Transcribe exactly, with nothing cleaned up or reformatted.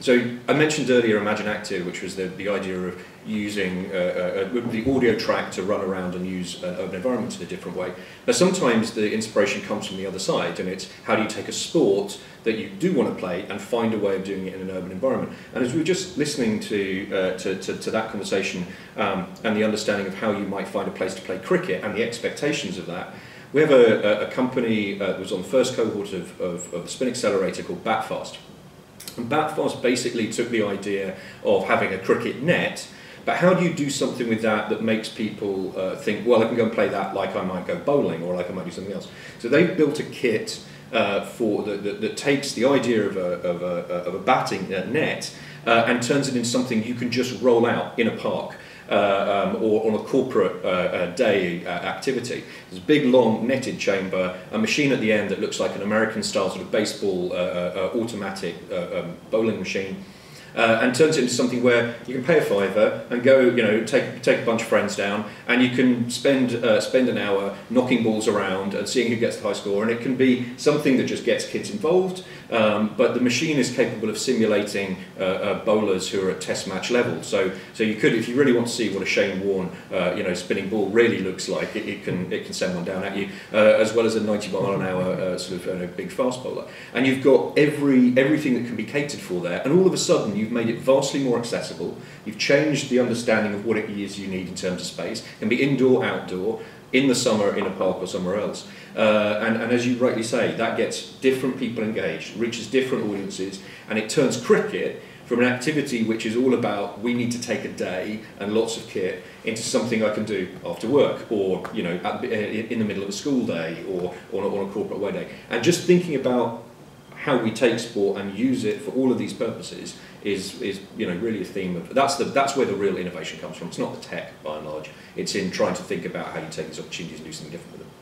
So I mentioned earlier Imagine Active, which was the, the idea of using uh, uh, the audio track to run around and use an urban environment in a different way. Now sometimes the inspiration comes from the other side, and it's how do you take a sport that you do want to play and find a way of doing it in an urban environment. And as we were just listening to, uh, to, to, to that conversation um, and the understanding of how you might find a place to play cricket and the expectations of that, we have a, a company that was on the first cohort of, of, of the Spin Accelerator called Batfast. And Batfast basically took the idea of having a cricket net, but how do you do something with that that makes people uh, think, well, I can go and play that like I might go bowling or like I might do something else. So they've built a kit uh, for the, the, that takes the idea of a, of a, of a batting net uh, and turns it into something you can just roll out in a park. Uh, um, or on a corporate uh, uh, day uh, activity. There's a big long netted chamber, a machine at the end that looks like an American style sort of baseball uh, uh, automatic uh, um, bowling machine, uh, and turns it into something where you can pay a fiver and go, you know, take, take a bunch of friends down, and you can spend, uh, spend an hour knocking balls around and seeing who gets the high score, and it can be something that just gets kids involved, um, but the machine is capable of simulating uh, uh, bowlers who are at test match level. So, so you could, if you really want to see what a Shane Warne, uh, you know, spinning ball really looks like, it, it, can, it can send one down at you, uh, as well as a ninety mile an hour uh, sort of you know, big fast bowler. And you've got every, everything that can be catered for there, and all of a sudden, you've made it vastly more accessible, you've changed the understanding of what it is you need in terms of space. It can be indoor, outdoor, in the summer, in a park or somewhere else. Uh, and, and as you rightly say, that gets different people engaged, reaches different audiences, and it turns cricket from an activity which is all about we need to take a day and lots of kit into something I can do after work, or you know, at, in the middle of a school day, or on a, on a corporate way day. And just thinking about how we take sport and use it for all of these purposes is, is you know, really a theme of, that's, the, that's where the real innovation comes from. It's not the tech, by and large. It's in trying to think about how you take these opportunities and do something different with them.